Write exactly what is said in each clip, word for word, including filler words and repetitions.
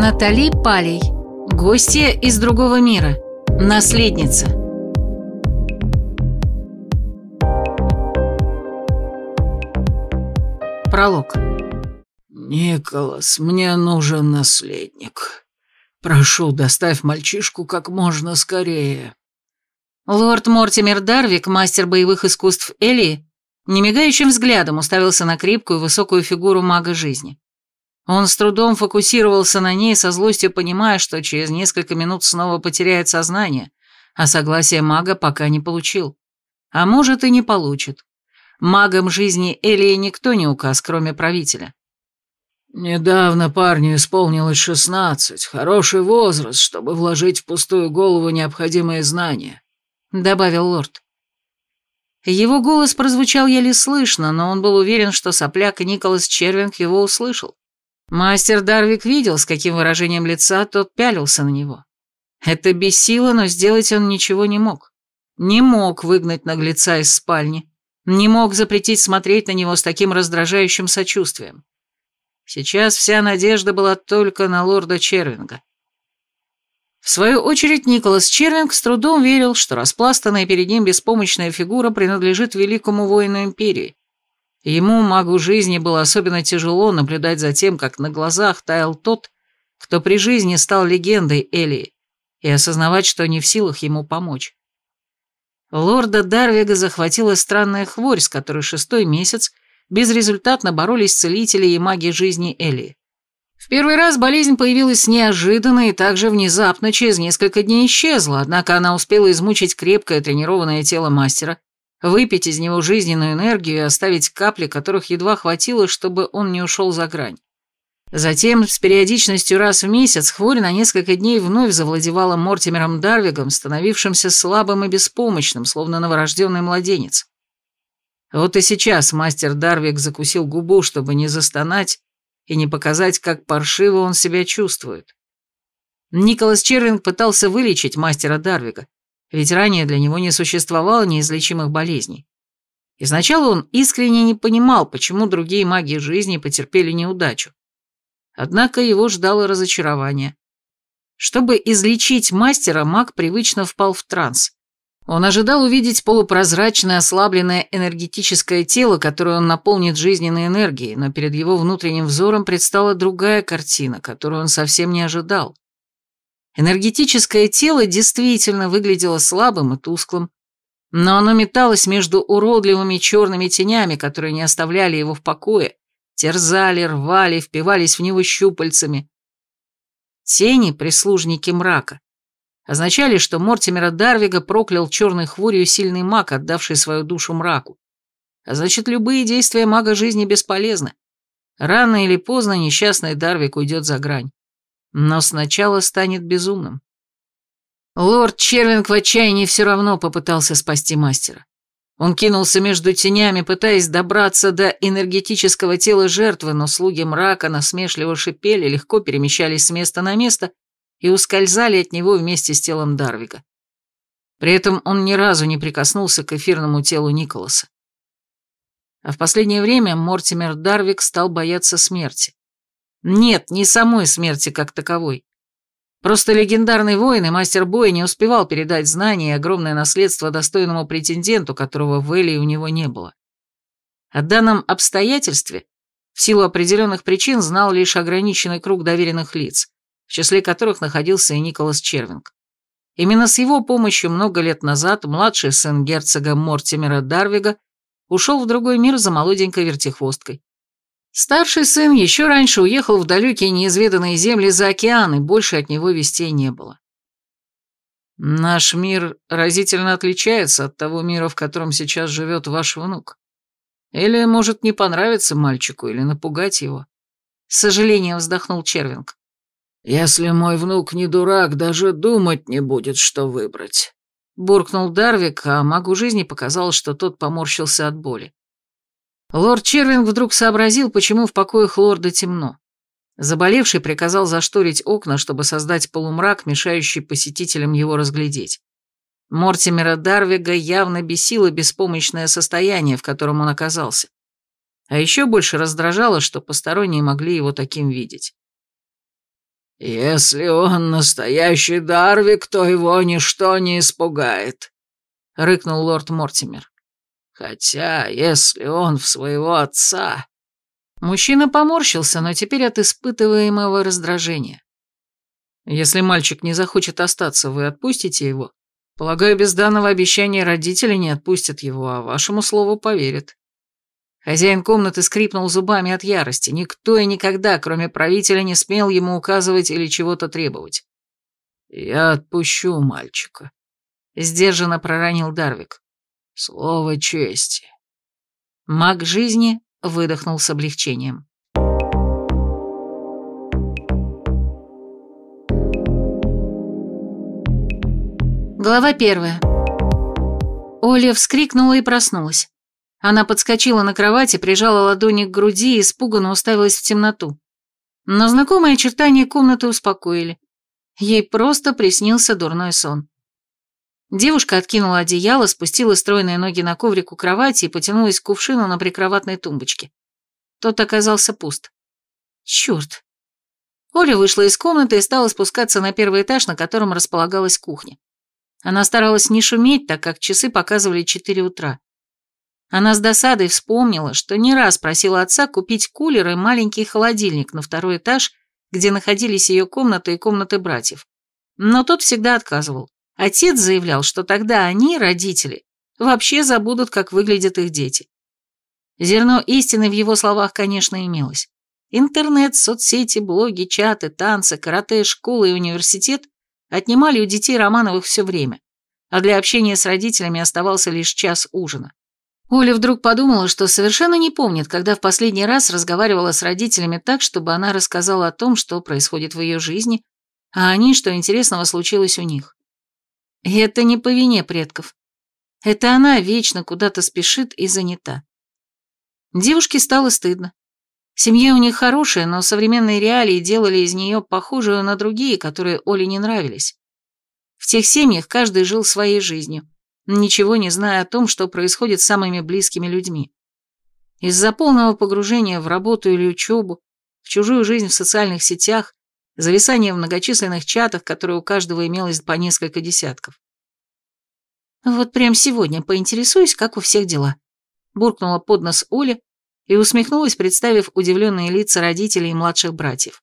Натали Палей. Гостья из другого мира. Наследница. Пролог. «Николас, мне нужен наследник. Прошу, доставь мальчишку как можно скорее». Лорд Мортимер Дарвик, мастер боевых искусств Элии, немигающим взглядом уставился на крепкую высокую фигуру мага жизни. Он с трудом фокусировался на ней, со злостью понимая, что через несколько минут снова потеряет сознание, а согласие мага пока не получил. А может, и не получит. Магом жизни Элии никто не указ, кроме правителя. «Недавно парню исполнилось шестнадцать, хороший возраст, чтобы вложить в пустую голову необходимые знания», — добавил лорд. Его голос прозвучал еле слышно, но он был уверен, что сопляк Николас Червинг его услышал. Мастер Дарвик видел, с каким выражением лица тот пялился на него. Это бесило, но сделать он ничего не мог. Не мог выгнать наглеца из спальни, не мог запретить смотреть на него с таким раздражающим сочувствием. Сейчас вся надежда была только на лорда Червинга. В свою очередь, Николас Червинг с трудом верил, что распластанная перед ним беспомощная фигура принадлежит великому воину империи. Ему, магу жизни, было особенно тяжело наблюдать за тем, как на глазах таял тот, кто при жизни стал легендой Элии, и осознавать, что не в силах ему помочь. Лорда Дарвига захватила странная хворь, с которой шестой месяц безрезультатно боролись целители и маги жизни Элии. В первый раз болезнь появилась неожиданно и также внезапно через несколько дней исчезла, однако она успела измучить крепкое тренированное тело мастера, выпить из него жизненную энергию и оставить капли, которых едва хватило, чтобы он не ушел за грань. Затем, с периодичностью раз в месяц, хворь на несколько дней вновь завладевала Мортимером Дарвигом, становившимся слабым и беспомощным, словно новорожденный младенец. Вот и сейчас мастер Дарвик закусил губу, чтобы не застонать и не показать, как паршиво он себя чувствует. Николас Червинг пытался вылечить мастера Дарвига, ведь ранее для него не существовало неизлечимых болезней. И сначала он искренне не понимал, почему другие маги жизни потерпели неудачу. Однако его ждало разочарование. Чтобы излечить мастера, маг привычно впал в транс. Он ожидал увидеть полупрозрачное, ослабленное энергетическое тело, которое он наполнит жизненной энергией, но перед его внутренним взором предстала другая картина, которую он совсем не ожидал. Энергетическое тело действительно выглядело слабым и тусклым, но оно металось между уродливыми черными тенями, которые не оставляли его в покое, терзали, рвали, впивались в него щупальцами. Тени — прислужники мрака. Означали, что Мортимера Дарвига проклял черной хворью сильный маг, отдавший свою душу мраку. А значит, любые действия мага жизни бесполезны. Рано или поздно несчастный Дарвик уйдет за грань. Но сначала станет безумным. Лорд Червинг в отчаянии все равно попытался спасти мастера. Он кинулся между тенями, пытаясь добраться до энергетического тела жертвы, но слуги мрака насмешливо шипели, легко перемещались с места на место и ускользали от него вместе с телом Дарвига. При этом он ни разу не прикоснулся к эфирному телу Николаса. А в последнее время Мортимер Дарвик стал бояться смерти. Нет, не самой смерти как таковой. Просто легендарный воин и мастер боя не успевал передать знания и огромное наследство достойному претенденту, которого в Элии у него не было. О данном обстоятельстве в силу определенных причин знал лишь ограниченный круг доверенных лиц, в числе которых находился и Николас Червинг. Именно с его помощью много лет назад младший сын герцога Мортимера Дарвига ушел в другой мир за молоденькой вертихвосткой. Старший сын еще раньше уехал в далекие неизведанные земли за океан, и больше от него вестей не было. «Наш мир разительно отличается от того мира, в котором сейчас живет ваш внук. Или может не понравиться мальчику, или напугать его», — с сожалением вздохнул Червинг. «Если мой внук не дурак, даже думать не будет, что выбрать», — буркнул Дарвик, а магу жизни показалось, что тот поморщился от боли. Лорд Червинг вдруг сообразил, почему в покоях лорда темно. Заболевший приказал зашторить окна, чтобы создать полумрак, мешающий посетителям его разглядеть. Мортимера Дарвига явно бесило беспомощное состояние, в котором он оказался. А еще больше раздражало, что посторонние могли его таким видеть. «Если он настоящий Дарвик, то его ничто не испугает», — рыкнул лорд Мортимер. «Хотя, если он в своего отца...» Мужчина поморщился, но теперь от испытываемого раздражения. «Если мальчик не захочет остаться, вы отпустите его? Полагаю, без данного обещания родители не отпустят его, а вашему слову поверят». Хозяин комнаты скрипнул зубами от ярости. Никто и никогда, кроме правителя, не смел ему указывать или чего-то требовать. «Я отпущу мальчика», — сдержанно проронил Дарвик. «Слово чести». Маг жизни выдохнул с облегчением. Глава первая. Оля вскрикнула и проснулась. Она подскочила на кровати, прижала ладони к груди и испуганно уставилась в темноту. Но знакомые очертания комнаты успокоили. Ей просто приснился дурной сон. Девушка откинула одеяло, спустила стройные ноги на коврик у кровати и потянулась к кувшину на прикроватной тумбочке. Тот оказался пуст. Черт. Оля вышла из комнаты и стала спускаться на первый этаж, на котором располагалась кухня. Она старалась не шуметь, так как часы показывали четыре утра. Она с досадой вспомнила, что не раз просила отца купить кулер и маленький холодильник на второй этаж, где находились ее комната и комнаты братьев. Но тот всегда отказывал. Отец заявлял, что тогда они, родители, вообще забудут, как выглядят их дети. Зерно истины в его словах, конечно, имелось. Интернет, соцсети, блоги, чаты, танцы, карате, школа и университет отнимали у детей Романовых все время, а для общения с родителями оставался лишь час ужина. Оля вдруг подумала, что совершенно не помнит, когда в последний раз разговаривала с родителями так, чтобы она рассказала о том, что происходит в ее жизни, а они, что интересного случилось у них. И это не по вине предков. Это она вечно куда-то спешит и занята. Девушке стало стыдно. Семья у них хорошая, но современные реалии делали из нее похожую на другие, которые Оле не нравились. В тех семьях каждый жил своей жизнью, ничего не зная о том, что происходит с самыми близкими людьми. Из-за полного погружения в работу или учебу, в чужую жизнь в социальных сетях, зависания в многочисленных чатах, которые у каждого имелось по несколько десятков. «Вот прям сегодня поинтересуюсь, как у всех дела», — буркнула под нос Оля и усмехнулась, представив удивленные лица родителей и младших братьев.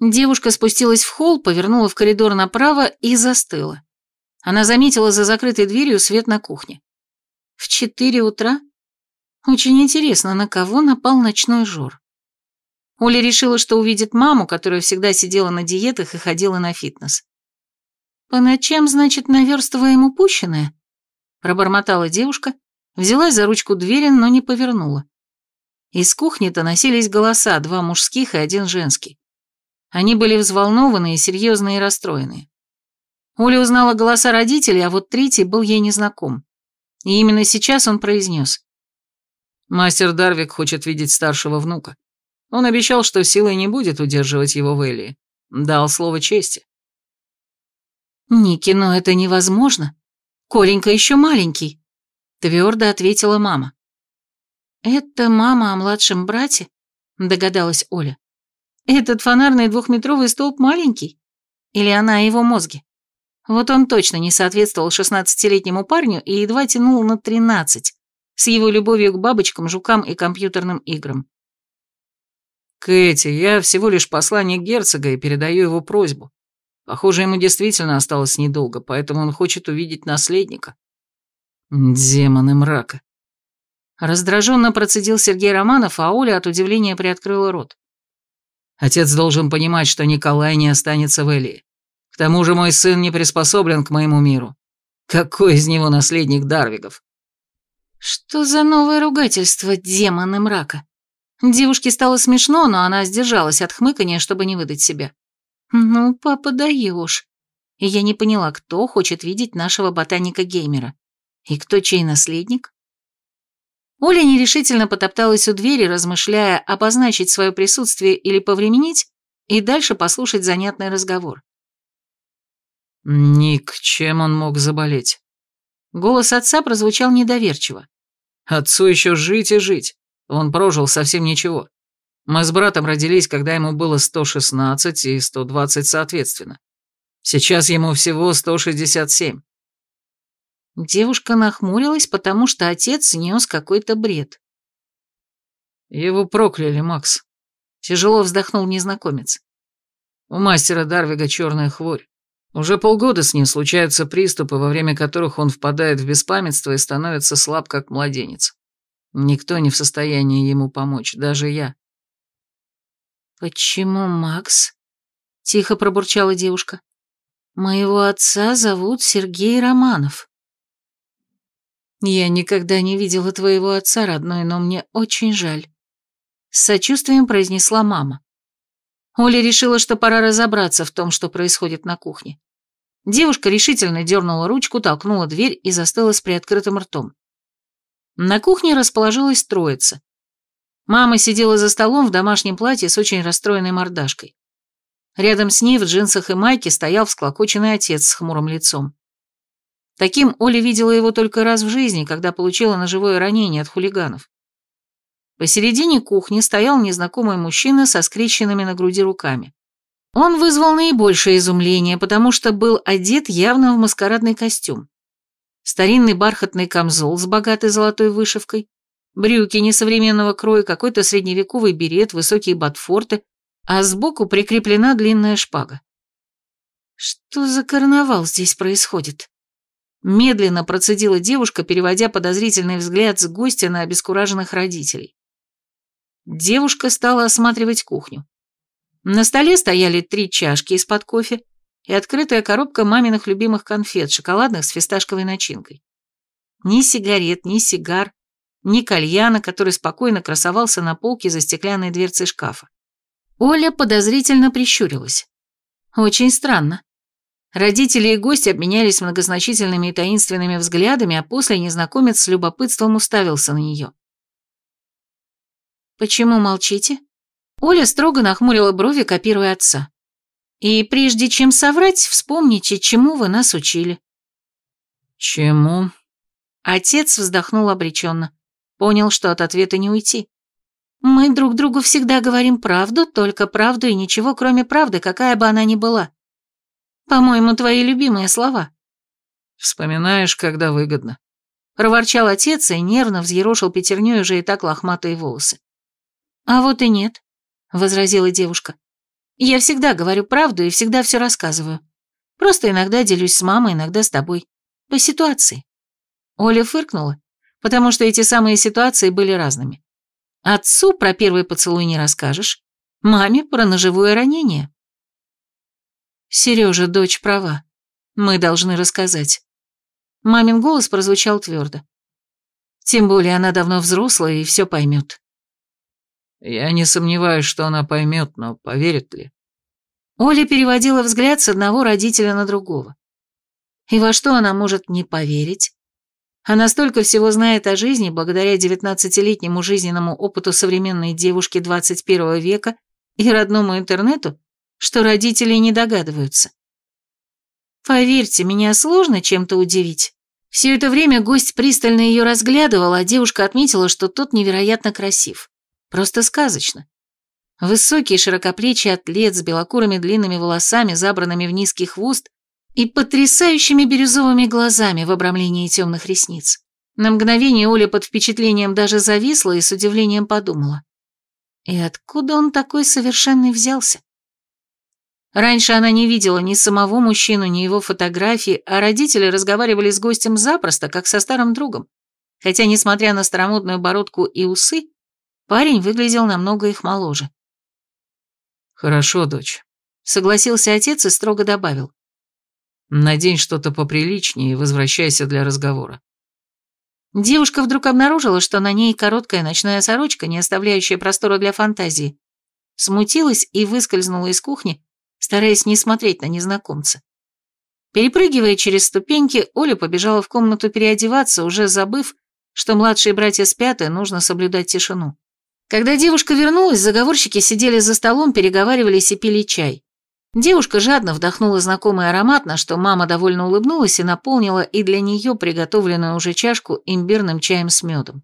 Девушка спустилась в холл, повернула в коридор направо и застыла. Она заметила за закрытой дверью свет на кухне. В четыре утра? Очень интересно, на кого напал ночной жор. Оля решила, что увидит маму, которая всегда сидела на диетах и ходила на фитнес. «По ночам, значит, наверстываем упущенное?» Пробормотала девушка, взялась за ручку двери, но не повернула. Из кухни доносились голоса, два мужских и один женский. Они были взволнованные, серьезные и расстроенные. Оля узнала голоса родителей, а вот третий был ей незнаком. И именно сейчас он произнес. «Мастер Дарвик хочет видеть старшего внука. Он обещал, что силой не будет удерживать его в Элии. Дал слово чести». «Ники, но это невозможно. Коленька еще маленький», — твердо ответила мама. «Это мама о младшем брате?» — догадалась Оля. «Этот фонарный двухметровый столб маленький? Или она о его мозге? Вот он точно не соответствовал шестнадцатилетнему парню и едва тянул на тринадцать, с его любовью к бабочкам, жукам и компьютерным играм». «Кэти, я всего лишь посланник герцога и передаю его просьбу. Похоже, ему действительно осталось недолго, поэтому он хочет увидеть наследника». «Демоны мрака». Раздраженно процедил Сергей Романов, а Оля от удивления приоткрыла рот. «Отец должен понимать, что Николай не останется в Элии. К тому же мой сын не приспособлен к моему миру. Какой из него наследник Дарвигов?» Что за новое ругательство, демоны мрака? Девушке стало смешно, но она сдержалась от хмыкания, чтобы не выдать себя. Ну, папа, даешь. И я не поняла, кто хочет видеть нашего ботаника-геймера. И кто чей наследник? Оля нерешительно потопталась у двери, размышляя, обозначить свое присутствие или повременить, и дальше послушать занятный разговор. «Ник, чем он мог заболеть?» Голос отца прозвучал недоверчиво. «Отцу еще жить и жить. Он прожил совсем ничего. Мы с братом родились, когда ему было сто шестнадцать и сто двадцать соответственно. Сейчас ему всего сто шестьдесят семь. Девушка нахмурилась, потому что отец нес какой-то бред. Его прокляли, Макс. Тяжело вздохнул незнакомец. У мастера Дарвига черная хворь. Уже полгода с ним случаются приступы, во время которых он впадает в беспамятство и становится слаб, как младенец. Никто не в состоянии ему помочь, даже я. «Почему Макс?» — тихо пробурчала девушка. «Моего отца зовут Сергей Романов». «Я никогда не видела твоего отца, родной, но мне очень жаль», — с сочувствием произнесла мама. Оля решила, что пора разобраться в том, что происходит на кухне. Девушка решительно дернула ручку, толкнула дверь и застыла с приоткрытым ртом. На кухне расположилась троица. Мама сидела за столом в домашнем платье с очень расстроенной мордашкой. Рядом с ней в джинсах и майке стоял всклокоченный отец с хмурым лицом. Таким Оля видела его только раз в жизни, когда получила ножевое ранение от хулиганов. Посередине кухни стоял незнакомый мужчина со скрещенными на груди руками. Он вызвал наибольшее изумление, потому что был одет явно в маскарадный костюм. Старинный бархатный камзол с богатой золотой вышивкой, брюки несовременного кроя, какой-то средневековый берет, высокие ботфорты, а сбоку прикреплена длинная шпага. «Что за карнавал здесь происходит?» Медленно процедила девушка, переводя подозрительный взгляд с гостя на обескураженных родителей. Девушка стала осматривать кухню. На столе стояли три чашки из-под кофе и открытая коробка маминых любимых конфет, шоколадных с фисташковой начинкой. Ни сигарет, ни сигар, ни кальяна, который спокойно красовался на полке за стеклянной дверцей шкафа. Оля подозрительно прищурилась. Очень странно. Родители и гости обменялись многозначительными и таинственными взглядами, а после незнакомец с любопытством уставился на нее. «Почему молчите?» Оля строго нахмурила брови, копируя отца. «И прежде чем соврать, вспомните, чему вы нас учили». «Чему?» Отец вздохнул обреченно. Понял, что от ответа не уйти. «Мы друг другу всегда говорим правду, только правду и ничего, кроме правды, какая бы она ни была. По-моему, твои любимые слова». «Вспоминаешь, когда выгодно», — проворчал отец и нервно взъерошил пятерней уже и так лохматые волосы. «А вот и нет», — возразила девушка. «Я всегда говорю правду и всегда все рассказываю. Просто иногда делюсь с мамой, иногда с тобой. По ситуации». Оля фыркнула, потому что эти самые ситуации были разными. Отцу про первый поцелуй не расскажешь, маме про ножевое ранение. «Сережа, дочь права. Мы должны рассказать». Мамин голос прозвучал твердо. «Тем более она давно взрослая и все поймет». «Я не сомневаюсь, что она поймет, но поверит ли?» Оля переводила взгляд с одного родителя на другого. И во что она может не поверить? Она столько всего знает о жизни благодаря девятнадцатилетнему жизненному опыту современной девушки двадцать первого века и родному интернету, что родители не догадываются. Поверьте, меня сложно чем-то удивить. Все это время гость пристально ее разглядывал, а девушка отметила, что тот невероятно красив. Просто сказочно. Высокий, широкоплечий атлет с белокурыми длинными волосами, забранными в низкий хвост, и потрясающими бирюзовыми глазами в обрамлении темных ресниц. На мгновение Оля под впечатлением даже зависла и с удивлением подумала. И откуда он такой совершенный взялся? Раньше она не видела ни самого мужчину, ни его фотографии, а родители разговаривали с гостем запросто, как со старым другом. Хотя, несмотря на старомодную бородку и усы, парень выглядел намного их моложе. «Хорошо, дочь», — согласился отец и строго добавил. «Надень что-то поприличнее и возвращайся для разговора». Девушка вдруг обнаружила, что на ней короткая ночная сорочка, не оставляющая простора для фантазии, смутилась и выскользнула из кухни, стараясь не смотреть на незнакомца. Перепрыгивая через ступеньки, Оля побежала в комнату переодеваться, уже забыв, что младшие братья спят и нужно соблюдать тишину. Когда девушка вернулась, заговорщики сидели за столом, переговаривались и пили чай. Девушка жадно вдохнула знакомый аромат, на что мама довольно улыбнулась и наполнила и для нее приготовленную уже чашку имбирным чаем с медом.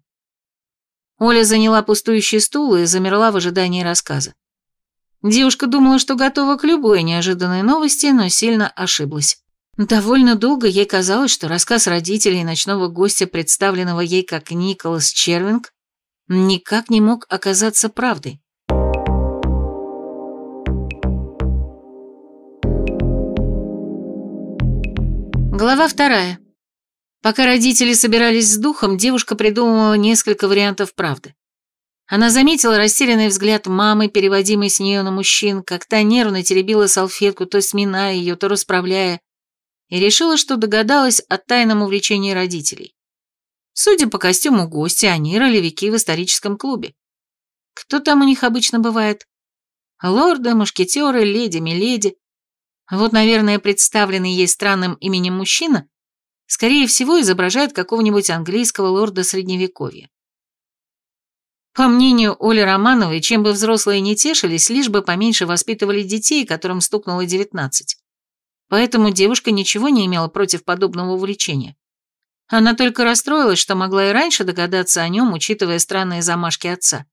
Оля заняла пустующий стул и замерла в ожидании рассказа. Девушка думала, что готова к любой неожиданной новости, но сильно ошиблась. Довольно долго ей казалось, что рассказ родителей ночного гостя, представленного ей как Николас Червинг, никак не мог оказаться правдой. Глава вторая. Пока родители собирались с духом, девушка придумывала несколько вариантов правды. Она заметила растерянный взгляд мамы, переводимый с нее на мужчин, как та нервно теребила салфетку, то сминая ее, то расправляя, и решила, что догадалась о тайном увлечении родителей. Судя по костюму гостя, они ролевики в историческом клубе. Кто там у них обычно бывает? Лорды, мушкетеры, леди, миледи. Вот, наверное, представленный ей странным именем мужчина скорее всего изображает какого-нибудь английского лорда Средневековья. По мнению Оли Романовой, чем бы взрослые не тешились, лишь бы поменьше воспитывали детей, которым стукнуло девятнадцать. Поэтому девушка ничего не имела против подобного увлечения. Она только расстроилась, что могла и раньше догадаться о нем, учитывая странные замашки отца.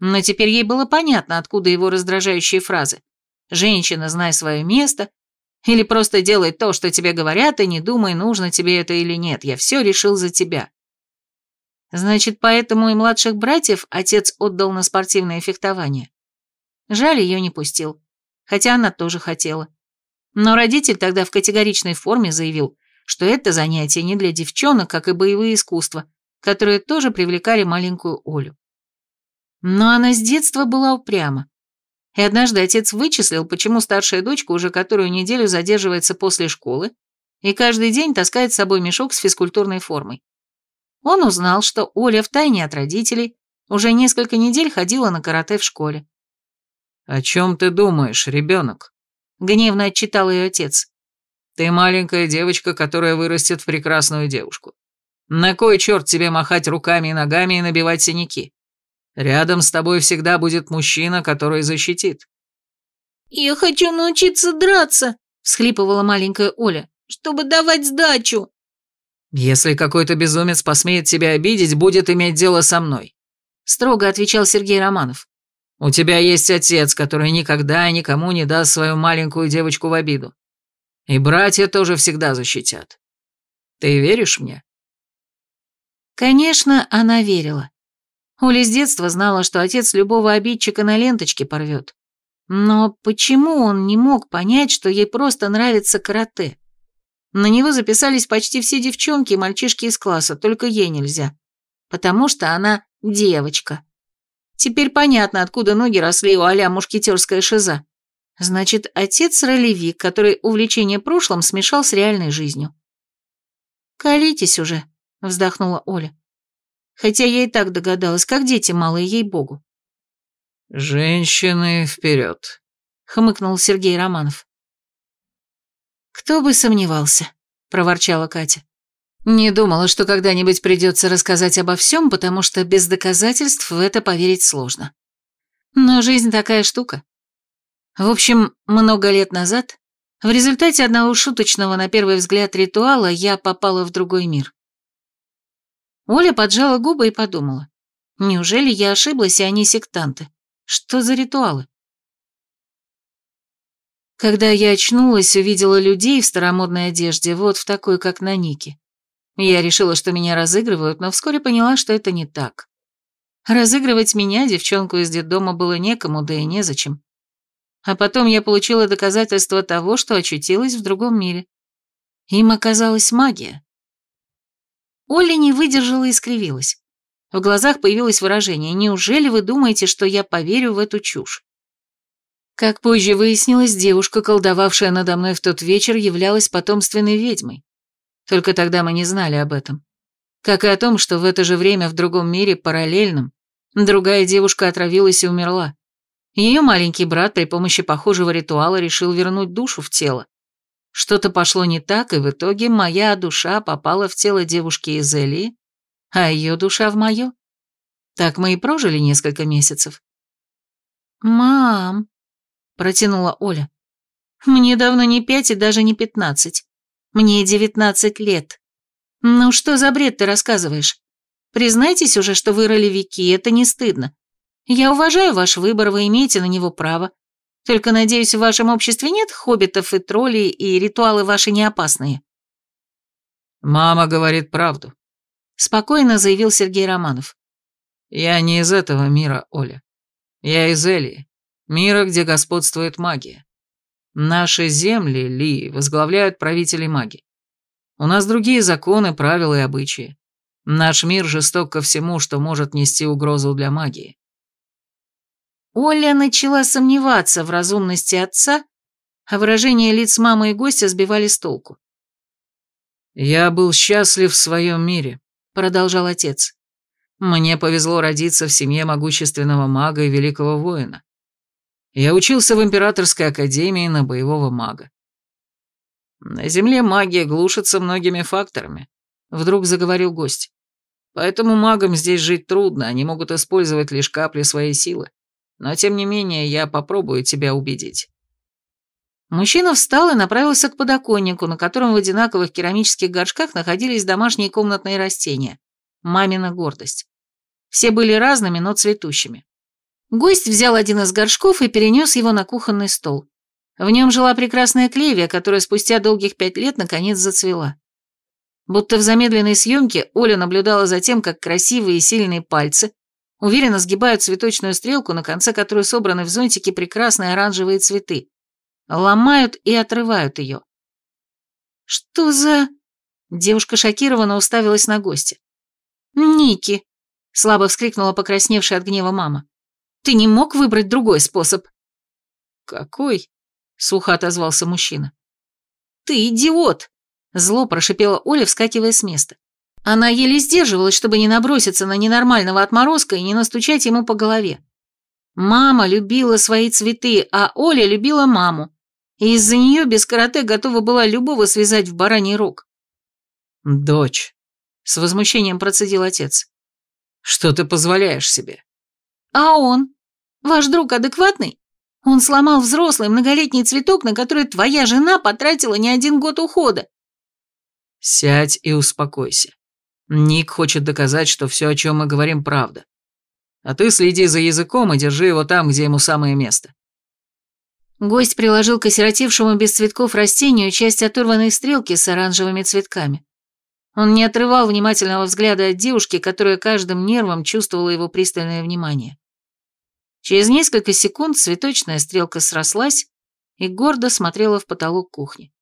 Но теперь ей было понятно, откуда его раздражающие фразы: «Женщина, знай свое место», или «просто делай то, что тебе говорят, и не думай, нужно тебе это или нет, я все решил за тебя». Значит, поэтому и младших братьев отец отдал на спортивное фехтование. Жаль, ее не пустил, хотя она тоже хотела. Но родитель тогда в категоричной форме заявил, что это занятие не для девчонок, как и боевые искусства, которые тоже привлекали маленькую Олю. Но она с детства была упряма. И однажды отец вычислил, почему старшая дочка уже которую неделю задерживается после школы и каждый день таскает с собой мешок с физкультурной формой. Он узнал, что Оля втайне от родителей уже несколько недель ходила на карате в школе. «О чем ты думаешь, ребенок?» – гневно отчитал ее отец. «Ты маленькая девочка, которая вырастет в прекрасную девушку. На кой черт тебе махать руками и ногами и набивать синяки? Рядом с тобой всегда будет мужчина, который защитит». «Я хочу научиться драться», — всхлипывала маленькая Оля, «чтобы давать сдачу». «Если какой-то безумец посмеет тебя обидеть, будет иметь дело со мной», — строго отвечал Сергей Романов. «У тебя есть отец, который никогда никому не даст свою маленькую девочку в обиду. И братья тоже всегда защитят. Ты веришь мне?» Конечно, она верила. Оля с детства знала, что отец любого обидчика на ленточке порвет. Но почему он не мог понять, что ей просто нравится карате? На него записались почти все девчонки и мальчишки из класса, только ей нельзя. Потому что она девочка. Теперь понятно, откуда ноги росли у а-ля мушкетерская шиза. Значит, отец ролевик, который увлечение прошлым смешал с реальной жизнью. «Колитесь уже», — вздохнула Оля. Хотя я и так догадалась, как дети малые, ей-богу. «Женщины вперед», — хмыкнул Сергей Романов. «Кто бы сомневался», — проворчала Катя. «Не думала, что когда-нибудь придется рассказать обо всем, потому что без доказательств в это поверить сложно. Но жизнь такая штука. В общем, много лет назад, в результате одного шуточного, на первый взгляд, ритуала, я попала в другой мир». Оля поджала губы и подумала. Неужели я ошиблась, и они сектанты? Что за ритуалы? Когда я очнулась, увидела людей в старомодной одежде, вот в такой, как на Нике. Я решила, что меня разыгрывают, но вскоре поняла, что это не так. Разыгрывать меня, девчонку из детдома, было некому, да и незачем. А потом я получила доказательство того, что очутилась в другом мире. Им оказалась магия. Оля не выдержала и скривилась. В глазах появилось выражение: «Неужели вы думаете, что я поверю в эту чушь?» Как позже выяснилось, девушка, колдовавшая надо мной в тот вечер, являлась потомственной ведьмой. Только тогда мы не знали об этом. Как и о том, что в это же время в другом мире, параллельном, другая девушка отравилась и умерла. Ее маленький брат при помощи похожего ритуала решил вернуть душу в тело. Что-то пошло не так, и в итоге моя душа попала в тело девушки из Элии, а ее душа в мою. Так мы и прожили несколько месяцев. «Мам», — протянула Оля, — «мне давно не пять и даже не пятнадцать. Мне девятнадцать лет. Ну что за бред ты рассказываешь? Признайтесь уже, что вы ролевики, это не стыдно. Я уважаю ваш выбор, вы имеете на него право. Только, надеюсь, в вашем обществе нет хоббитов и троллей, и ритуалы ваши не опасные». «Мама говорит правду», — спокойно заявил Сергей Романов. «Я не из этого мира, Оля. Я из Элии, мира, где господствует магия. Наши земли, Ли, возглавляют правители маги. У нас другие законы, правила и обычаи. Наш мир жесток ко всему, что может нести угрозу для магии». Оля начала сомневаться в разумности отца, а выражения лиц мамы и гостя сбивали с толку. «Я был счастлив в своем мире», — продолжал отец. «Мне повезло родиться в семье могущественного мага и великого воина. Я учился в Императорской академии на боевого мага. На земле магия глушится многими факторами», — вдруг заговорил гость. «Поэтому магам здесь жить трудно, они могут использовать лишь капли своей силы. Но тем не менее я попробую тебя убедить». Мужчина встал и направился к подоконнику, на котором в одинаковых керамических горшках находились домашние комнатные растения. Мамина гордость. Все были разными, но цветущими. Гость взял один из горшков и перенес его на кухонный стол. В нем жила прекрасная клевия, которая спустя долгих пять лет наконец зацвела. Будто в замедленной съемке Оля наблюдала за тем, как красивые и сильные пальцы уверенно сгибают цветочную стрелку, на конце которой собраны в зонтике прекрасные оранжевые цветы. Ломают и отрывают ее. «Что за...» Девушка шокированно уставилась на гостя. «Ники!» — слабо вскрикнула покрасневшая от гнева мама. «Ты не мог выбрать другой способ?» «Какой?» — сухо отозвался мужчина. «Ты идиот!» — зло прошипела Оля, вскакивая с места. Она еле сдерживалась, чтобы не наброситься на ненормального отморозка и не настучать ему по голове. Мама любила свои цветы, а Оля любила маму. И из-за нее без карате готова была любого связать в бараний рог. «Дочь», — с возмущением процедил отец, — «что ты позволяешь себе?» «А он? Ваш друг адекватный? Он сломал взрослый многолетний цветок, на который твоя жена потратила не один год ухода». «Сядь и успокойся. Ник хочет доказать, что все, о чем мы говорим, правда. А ты следи за языком и держи его там, где ему самое место». Гость приложил к осиротевшему без цветков растению часть оторванной стрелки с оранжевыми цветками. Он не отрывал внимательного взгляда от девушки, которая каждым нервом чувствовала его пристальное внимание. Через несколько секунд цветочная стрелка срослась и гордо смотрела в потолок кухни.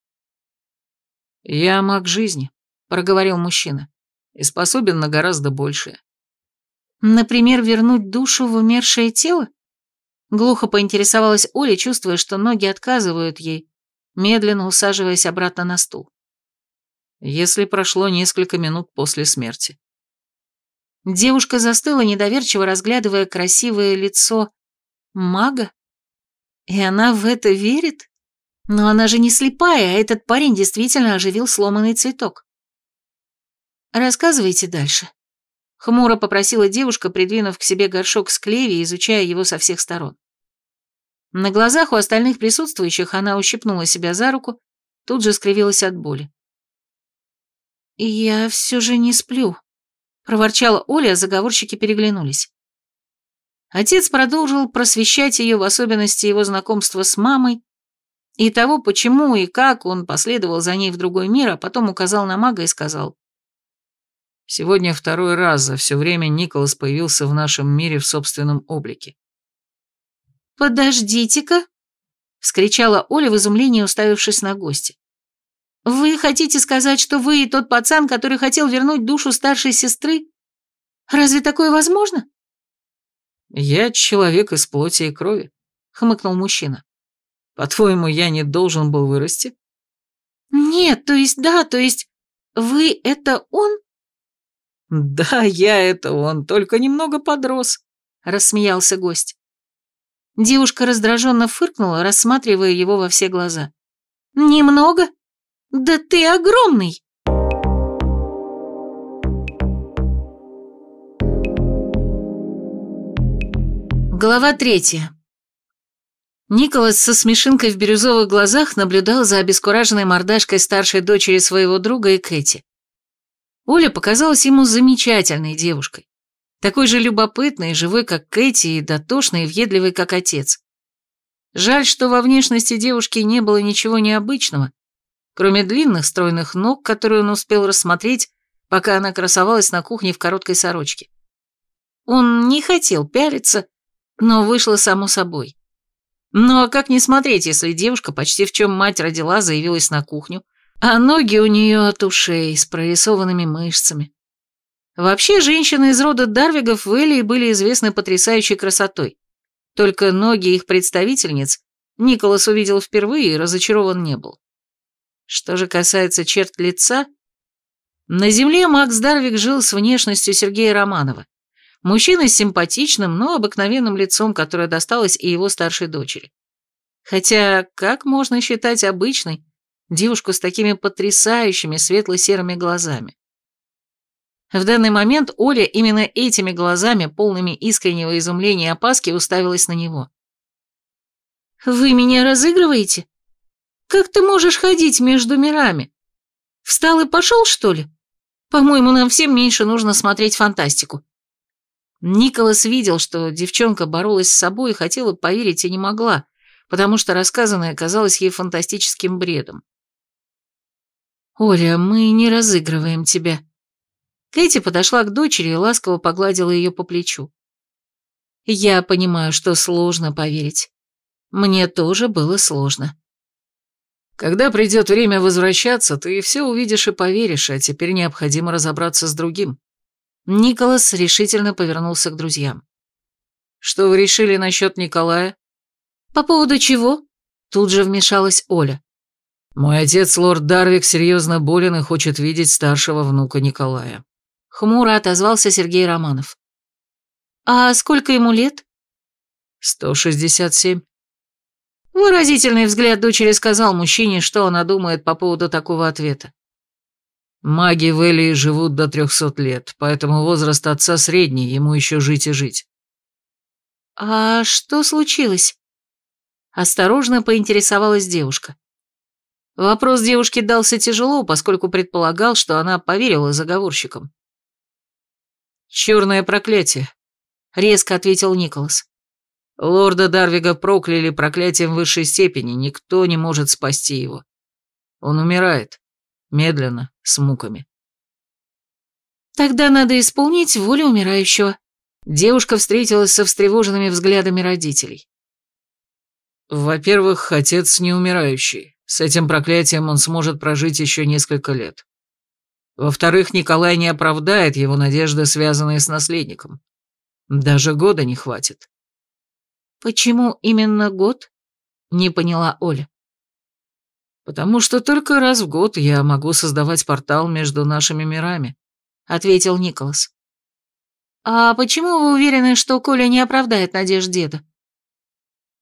«Я маг жизни», — проговорил мужчина, — «и способен на гораздо большее». «Например, вернуть душу в умершее тело?» Глухо поинтересовалась Оля, чувствуя, что ноги отказывают ей, медленно усаживаясь обратно на стул. «Если прошло несколько минут после смерти». Девушка застыла, недоверчиво разглядывая красивое лицо мага. И она в это верит? Но она же не слепая, а этот парень действительно оживил сломанный цветок. «Рассказывайте дальше», — хмуро попросила девушка, придвинув к себе горшок с клевией, изучая его со всех сторон. На глазах у остальных присутствующих она ущипнула себя за руку, тут же скривилась от боли. «Я все же не сплю», — проворчала Оля, а заговорщики переглянулись. Отец продолжил просвещать ее в особенности его знакомства с мамой и того, почему и как он последовал за ней в другой мир, а потом указал на мага и сказал: «Сегодня второй раз за все время Николас появился в нашем мире в собственном облике». «Подождите-ка», — вскричала Оля в изумлении, уставившись на гостя. «Вы хотите сказать, что вы и тот пацан, который хотел вернуть душу старшей сестры? Разве такое возможно?» «Я человек из плоти и крови», — хмыкнул мужчина. «По-твоему, я не должен был вырасти?» «Нет, то есть да, то есть вы — это он?» «Да, я это он, только немного подрос», — рассмеялся гость. Девушка раздраженно фыркнула, рассматривая его во все глаза. «Немного? Да ты огромный!» Глава третья. Николас со смешинкой в бирюзовых глазах наблюдал за обескураженной мордашкой старшей дочери своего друга и Кэти. Оля показалась ему замечательной девушкой, такой же любопытной и живой, как Кэти, и дотошной и въедливой, как отец. Жаль, что во внешности девушки не было ничего необычного, кроме длинных стройных ног, которые он успел рассмотреть, пока она красовалась на кухне в короткой сорочке. Он не хотел пялиться, но вышло само собой. Ну а как не смотреть, если девушка, почти в чем мать родила, заявилась на кухню, а ноги у нее от ушей, с прорисованными мышцами. Вообще, женщины из рода Дарвигов в Элии были известны потрясающей красотой. Только ноги их представительниц Николас увидел впервые и разочарован не был. Что же касается черт лица, на земле Макс Дарвик жил с внешностью Сергея Романова. Мужчина с симпатичным, но обыкновенным лицом, которое досталось и его старшей дочери. Хотя, как можно считать обычной девушку с такими потрясающими светло-серыми глазами? В данный момент Оля именно этими глазами, полными искреннего изумления и опаски, уставилась на него. «Вы меня разыгрываете? Как ты можешь ходить между мирами? Встал и пошел, что ли? По-моему, нам всем меньше нужно смотреть фантастику». Николас видел, что девчонка боролась с собой и хотела поверить и не могла, потому что рассказанное казалось ей фантастическим бредом. «Оля, мы не разыгрываем тебя». Кэти подошла к дочери и ласково погладила ее по плечу. «Я понимаю, что сложно поверить. Мне тоже было сложно». «Когда придет время возвращаться, ты все увидишь и поверишь, а теперь необходимо разобраться с другим». Николас решительно повернулся к друзьям. «Что вы решили насчет Николая?» «По поводу чего?» Тут же вмешалась Оля. «Мой отец, лорд Дарвик, серьезно болен и хочет видеть старшего внука Николая», — хмуро отозвался Сергей Романов. «А сколько ему лет?» сто шестьдесят семь. Выразительный взгляд дочери сказал мужчине, что она думает по поводу такого ответа. «Маги в Элии живут до трехсот лет, поэтому возраст отца средний, ему еще жить и жить». «А что случилось?» — осторожно поинтересовалась девушка. Вопрос девушке дался тяжело, поскольку предполагал, что она поверила заговорщикам. «Черное проклятие», — резко ответил Николас. «Лорда Дарвига прокляли проклятием высшей степени, никто не может спасти его. Он умирает. Медленно, с муками». «Тогда надо исполнить волю умирающего». Девушка встретилась со встревоженными взглядами родителей. «Во-первых, отец не умирающий. С этим проклятием он сможет прожить еще несколько лет. Во-вторых, Николай не оправдает его надежды, связанные с наследником. Даже года не хватит». «Почему именно год?» — не поняла Оля. «Потому что только раз в год я могу создавать портал между нашими мирами», — ответил Николас. «А почему вы уверены, что Коля не оправдает надежд деда?»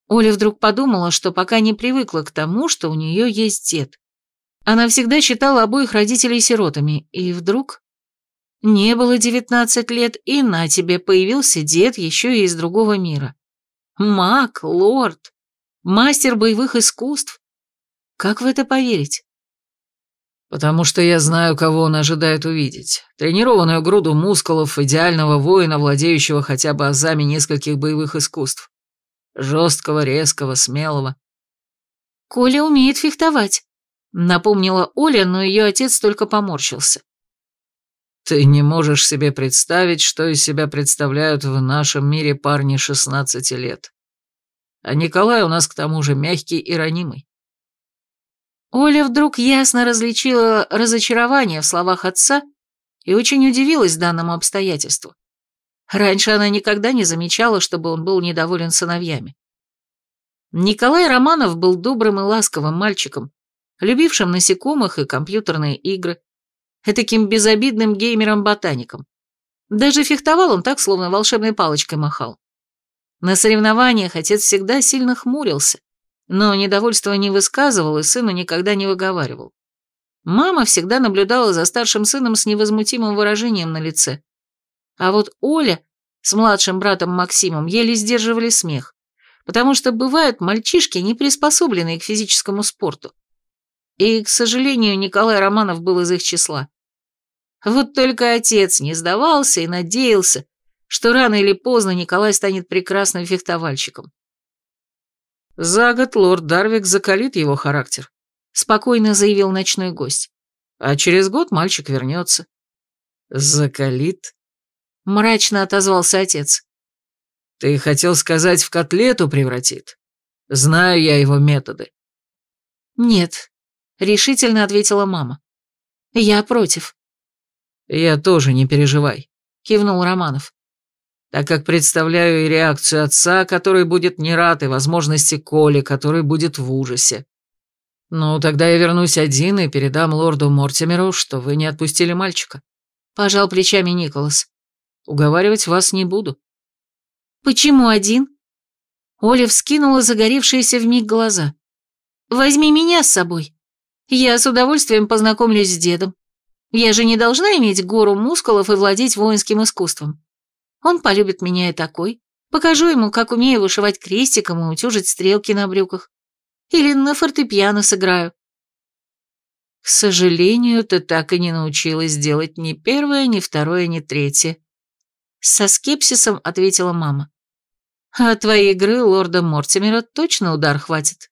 Оля вдруг подумала, что пока не привыкла к тому, что у нее есть дед. Она всегда считала обоих родителей сиротами, и вдруг... Не было девятнадцати лет, и на тебе появился дед еще и из другого мира. Маг, лорд, мастер боевых искусств. Как в это поверить? «Потому что я знаю, кого он ожидает увидеть. Тренированную груду мускулов, идеального воина, владеющего хотя бы азами нескольких боевых искусств. Жесткого, резкого, смелого». «Коля умеет фехтовать», — напомнила Оля, но ее отец только поморщился. «Ты не можешь себе представить, что из себя представляют в нашем мире парни шестнадцати лет. А Николай у нас к тому же мягкий и ранимый». Оля вдруг ясно различила разочарование в словах отца и очень удивилась данному обстоятельству. Раньше она никогда не замечала, чтобы он был недоволен сыновьями. Николай Романов был добрым и ласковым мальчиком, любившим насекомых и компьютерные игры, этаким безобидным геймером-ботаником. Даже фехтовал он так, словно волшебной палочкой махал. На соревнованиях отец всегда сильно хмурился, но недовольство не высказывал и сыну никогда не выговаривал. Мама всегда наблюдала за старшим сыном с невозмутимым выражением на лице. А вот Оля с младшим братом Максимом еле сдерживали смех, потому что бывают мальчишки, не приспособленные к физическому спорту. И, к сожалению, Николай Романов был из их числа. Вот только отец не сдавался и надеялся, что рано или поздно Николай станет прекрасным фехтовальщиком. «За год лорд Дарвик закалит его характер», — спокойно заявил ночной гость. «А через год мальчик вернется». «Закалит?» — мрачно отозвался отец. «Ты хотел сказать, в котлету превратит? Знаю я его методы». «Нет», — решительно ответила мама. «Я против». «Я тоже, не переживай», — кивнул Романов. «Так как представляю и реакцию отца, который будет не рад, и возможности Коли, который будет в ужасе. Ну, тогда я вернусь один и передам лорду Мортимеру, что вы не отпустили мальчика», — пожал плечами Николас. «Уговаривать вас не буду». «Почему один?» Оля вскинула загоревшиеся вмиг глаза. «Возьми меня с собой. Я с удовольствием познакомлюсь с дедом. Я же не должна иметь гору мускулов и владеть воинским искусством. Он полюбит меня и такой. Покажу ему, как умею вышивать крестиком и утюжить стрелки на брюках. Или на фортепиано сыграю». «К сожалению, ты так и не научилась делать ни первое, ни второе, ни третье», — со скепсисом ответила мама. «А твоей игры лорда Мортимера точно удар хватит».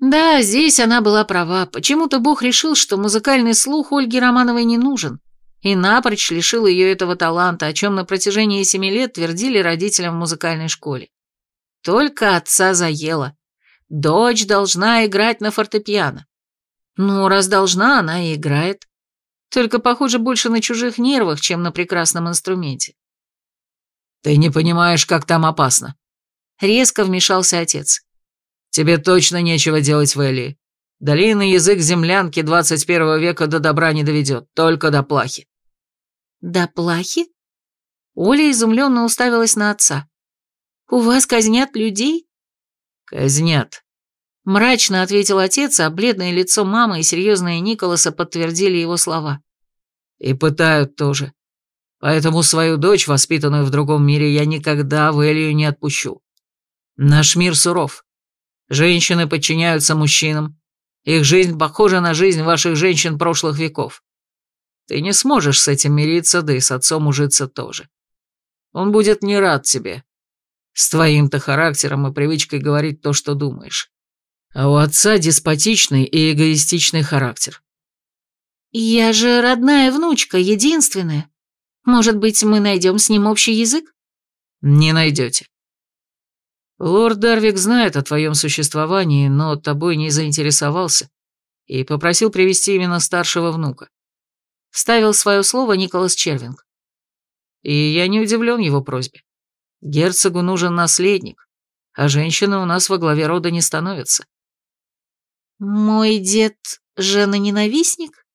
Да, здесь она была права. Почему-то Бог решил, что музыкальный слух Ольге Романовой не нужен, и напрочь лишил ее этого таланта, о чем на протяжении семи лет твердили родителям в музыкальной школе. Только отца заело. Дочь должна играть на фортепиано. Ну, раз должна, она и играет. Только, похоже, больше на чужих нервах, чем на прекрасном инструменте. «Ты не понимаешь, как там опасно», — резко вмешался отец. «Тебе точно нечего делать в Элии. Долинный язык землянки двадцать первого века до добра не доведет, только до плахи». «До плахи?» Оля изумленно уставилась на отца. «У вас казнят людей?» «Казнят», — мрачно ответил отец, а бледное лицо мамы и серьезное Николаса подтвердили его слова. «И пытают тоже. Поэтому свою дочь, воспитанную в другом мире, я никогда в Элию не отпущу. Наш мир суров. Женщины подчиняются мужчинам. Их жизнь похожа на жизнь ваших женщин прошлых веков. Ты не сможешь с этим мириться, да и с отцом ужиться тоже. Он будет не рад тебе. С твоим-то характером и привычкой говорить то, что думаешь. А у отца деспотичный и эгоистичный характер». «Я же родная внучка, единственная. Может быть, мы найдем с ним общий язык?» «Не найдете. Лорд Дарвик знает о твоем существовании, но тобой не заинтересовался и попросил привести именно старшего внука», — вставил свое слово Николас Червинг. «И я не удивлен его просьбе. Герцогу нужен наследник, а женщина у нас во главе рода не становится». «Мой дед жена-ненавистник?»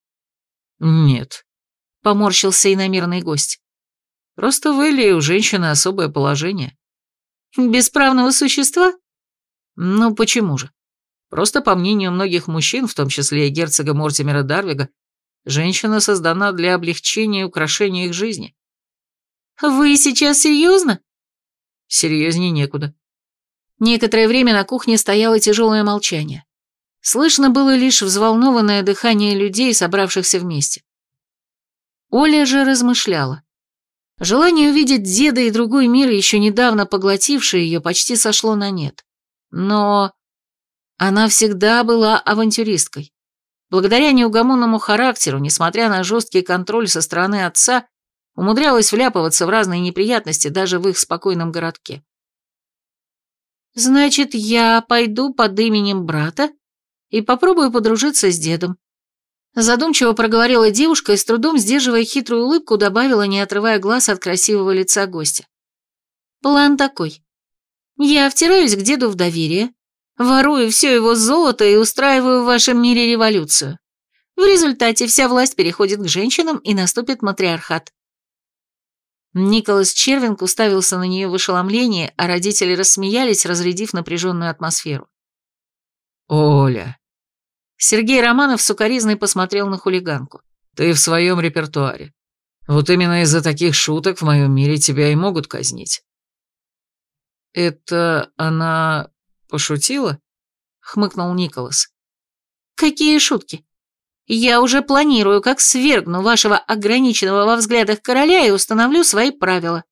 «Нет», — поморщился иномирный гость. «Просто в Элии у женщины особое положение». «Бесправного существа?» «Ну почему же? Просто, по мнению многих мужчин, в том числе и герцога Мортимера Дарвига, женщина создана для облегчения и украшения их жизни». «Вы сейчас серьезно?» «Серьезней некуда». Некоторое время на кухне стояло тяжелое молчание. Слышно было лишь взволнованное дыхание людей, собравшихся вместе. Оля же размышляла. Желание увидеть деда и другой мир, еще недавно поглотивший ее, почти сошло на нет. Но она всегда была авантюристкой. Благодаря неугомонному характеру, несмотря на жесткий контроль со стороны отца, умудрялась вляпываться в разные неприятности даже в их спокойном городке. «Значит, я пойду под именем брата и попробую подружиться с дедом», — задумчиво проговорила девушка и, с трудом сдерживая хитрую улыбку, добавила, не отрывая глаз от красивого лица гостя. «План такой. Я втираюсь к деду в доверие, ворую все его золото и устраиваю в вашем мире революцию. В результате вся власть переходит к женщинам и наступит матриархат». Николас Червинг уставился на нее в ошеломлении, а родители рассмеялись, разрядив напряженную атмосферу. «Оля!» Сергей Романов сукоризной посмотрел на хулиганку. «Ты в своем репертуаре. Вот именно из-за таких шуток в моем мире тебя и могут казнить». «Это она пошутила?» — хмыкнул Николас. «Какие шутки? Я уже планирую, как свергну вашего ограниченного во взглядах короля и установлю свои правила.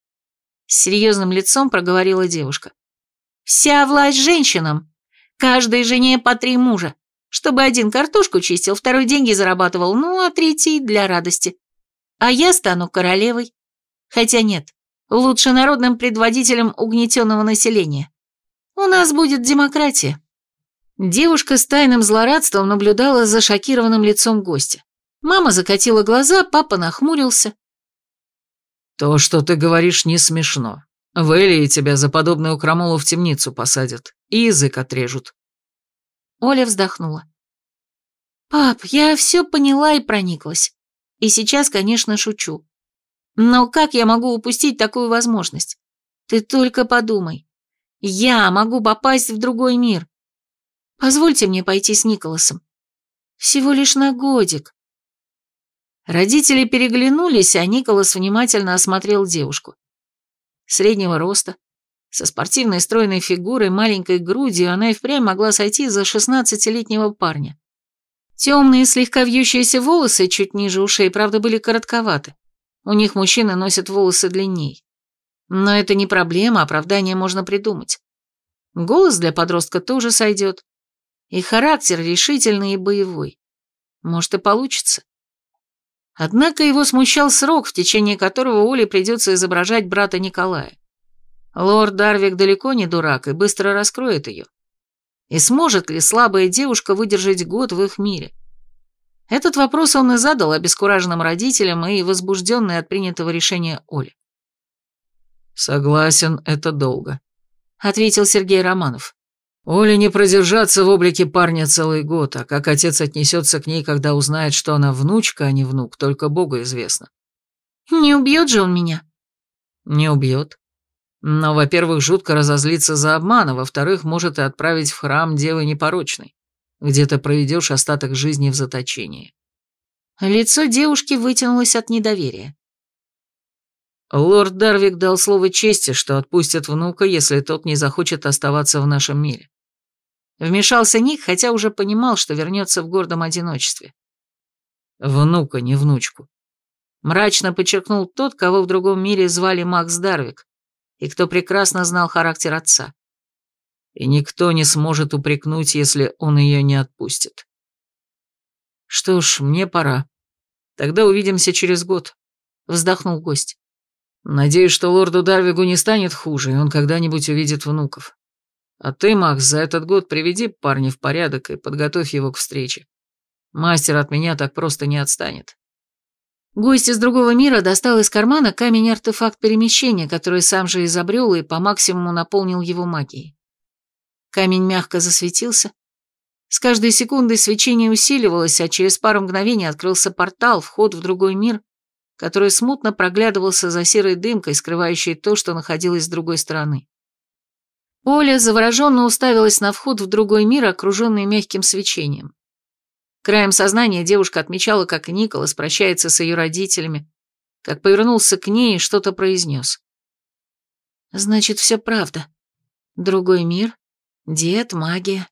С серьезным лицом проговорила девушка. Вся власть женщинам. Каждой жене по три мужа. Чтобы один картошку чистил, второй деньги зарабатывал, ну а третий для радости. А я стану королевой. Хотя нет, лучше народным предводителем угнетенного населения. У нас будет демократия. Девушка с тайным злорадством наблюдала за шокированным лицом гостя. Мама закатила глаза, папа нахмурился. То, что ты говоришь, не смешно. В Элии тебя за подобную крамолу в темницу посадят и язык отрежут. Оля вздохнула. «Пап, я все поняла и прониклась. И сейчас, конечно, шучу. Но как я могу упустить такую возможность? Ты только подумай. Я могу попасть в другой мир. Позвольте мне пойти с Николасом. Всего лишь на годик». Родители переглянулись, а Николас внимательно осмотрел девушку. Среднего роста. Со спортивной стройной фигурой, маленькой грудью она и впрямь могла сойти за шестнадцатилетнего парня. Темные, слегка вьющиеся волосы чуть ниже ушей, правда, были коротковаты. У них мужчины носят волосы длинней. Но это не проблема, оправдание можно придумать. Голос для подростка тоже сойдет. И характер решительный и боевой. Может, и получится. Однако его смущал срок, в течение которого Оле придется изображать брата Николая. Лорд Дарвик далеко не дурак и быстро раскроет ее. И сможет ли слабая девушка выдержать год в их мире? Этот вопрос он и задал обескураженным родителям и возбужденной от принятого решения Оле. «Согласен, это долго», — ответил Сергей Романов. «Оле не продержаться в облике парня целый год, а как отец отнесется к ней, когда узнает, что она внучка, а не внук, только Богу известно». «Не убьет же он меня?» «Не убьет. Но, во-первых, жутко разозлиться за обман, а во-вторых, может и отправить в храм Девы Непорочной, где ты проведешь остаток жизни в заточении». Лицо девушки вытянулось от недоверия. «Лорд Дарвик дал слово чести, что отпустит внука, если тот не захочет оставаться в нашем мире». Вмешался Ник, хотя уже понимал, что вернется в гордом одиночестве. «Внука, не внучку», — мрачно подчеркнул тот, кого в другом мире звали Макс Дарвик, и кто прекрасно знал характер отца. И никто не сможет упрекнуть, если он ее не отпустит. «Что ж, мне пора. Тогда увидимся через год», — вздохнул гость. «Надеюсь, что лорду Дарвигу не станет хуже, и он когда-нибудь увидит внуков. А ты, Макс, за этот год приведи парня в порядок и подготовь его к встрече. Мастер от меня так просто не отстанет». Гость из другого мира достал из кармана камень-артефакт перемещения, который сам же изобрел и по максимуму наполнил его магией. Камень мягко засветился. С каждой секундой свечение усиливалось, а через пару мгновений открылся портал, вход в другой мир, который смутно проглядывался за серой дымкой, скрывающей то, что находилось с другой стороны. Оля завороженно уставилась на вход в другой мир, окруженный мягким свечением. Краем сознания девушка отмечала, как Николас прощается с ее родителями, как повернулся к ней и что-то произнес. «Значит, все правда. Другой мир, дед, магия.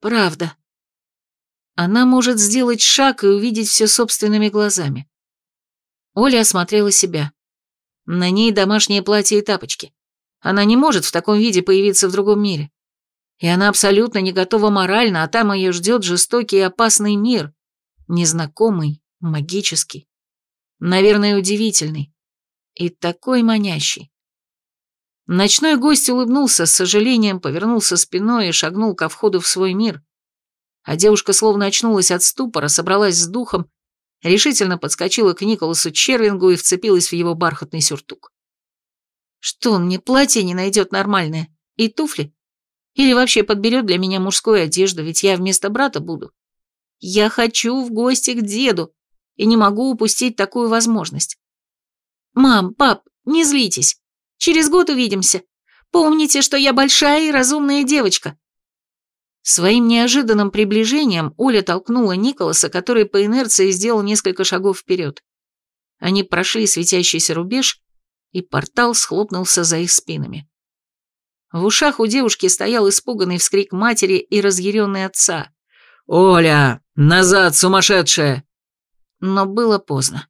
Правда». Она может сделать шаг и увидеть все собственными глазами. Оля осмотрела себя. На ней домашнее платье и тапочки. Она не может в таком виде появиться в другом мире. И она абсолютно не готова морально, а там ее ждет жестокий и опасный мир. Незнакомый, магический. Наверное, удивительный. И такой манящий. Ночной гость улыбнулся с сожалением, повернулся спиной и шагнул ко входу в свой мир. А девушка словно очнулась от ступора, собралась с духом, решительно подскочила к Николасу Червингу и вцепилась в его бархатный сюртук. «Что он мне платье не найдет нормальное? И туфли? Или вообще подберет для меня мужскую одежду, ведь я вместо брата буду. Я хочу в гости к деду, и не могу упустить такую возможность. Мам, пап, не злитесь. Через год увидимся. Помните, что я большая и разумная девочка». Своим неожиданным приближением Оля толкнула Николаса, который по инерции сделал несколько шагов вперед. Они прошли светящийся рубеж, и портал схлопнулся за их спинами. В ушах у девушки стоял испуганный вскрик матери и разъяренный отца. «Оля, назад, сумасшедшая!» Но было поздно.